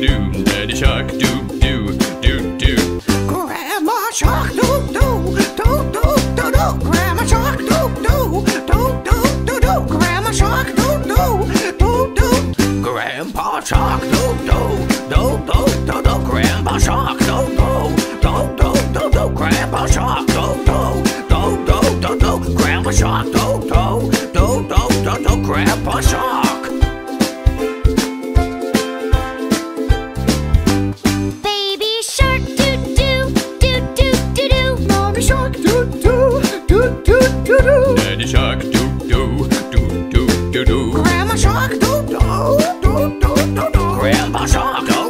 do, Daddy Shark do do do do. Grandma Shark do do do do do do. Grandma Shark do do do do do do. Grandma Shark do do do do. Grandpa Shark do do do do do do. Grandpa Shark do do do do do. Grandpa Shark do do do do do. Grandpa Shark do do do do do. Grandpa Shark. Daddy Shark do do do do do do. Grandma Shark do do do do do. Grandpa Shark.